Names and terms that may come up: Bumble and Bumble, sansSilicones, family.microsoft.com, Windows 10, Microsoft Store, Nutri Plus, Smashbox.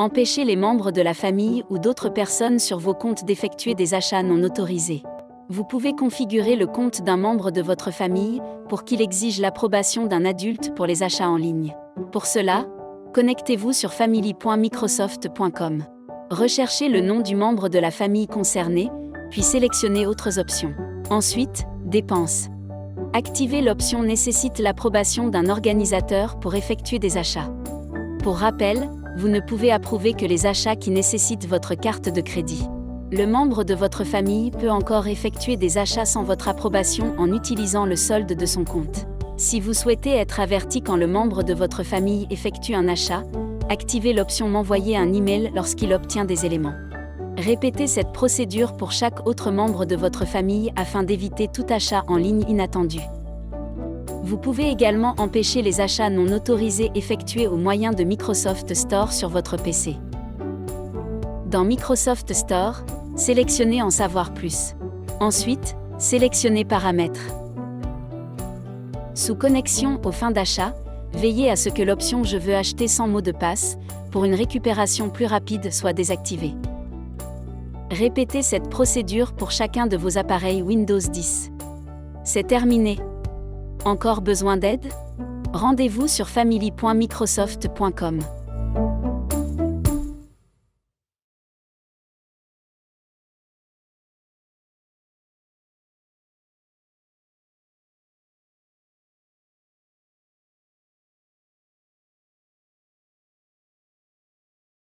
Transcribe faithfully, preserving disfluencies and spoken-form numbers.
Empêchez les membres de la famille ou d'autres personnes sur vos comptes d'effectuer des achats non autorisés. Vous pouvez configurer le compte d'un membre de votre famille pour qu'il exige l'approbation d'un adulte pour les achats en ligne. Pour cela, connectez-vous sur family point microsoft point com. Recherchez le nom du membre de la famille concerné, puis sélectionnez autres options. Ensuite, dépenses. Activer l'option nécessite l'approbation d'un organisateur pour effectuer des achats. Pour rappel, vous ne pouvez approuver que les achats qui nécessitent votre carte de crédit. Le membre de votre famille peut encore effectuer des achats sans votre approbation en utilisant le solde de son compte. Si vous souhaitez être averti quand le membre de votre famille effectue un achat, activez l'option M'envoyer un email lorsqu'il obtient des éléments. Répétez cette procédure pour chaque autre membre de votre famille afin d'éviter tout achat en ligne inattendu. Vous pouvez également empêcher les achats non autorisés effectués au moyen de Microsoft Store sur votre P C. Dans Microsoft Store, sélectionnez En savoir plus. Ensuite, sélectionnez Paramètres. Sous Connexion aux fins d'achat, veillez à ce que l'option Je veux acheter sans mot de passe, pour une récupération plus rapide, soit désactivée. Répétez cette procédure pour chacun de vos appareils Windows dix. C'est terminé. Encore besoin d'aide ? Rendez-vous sur family point microsoft point com.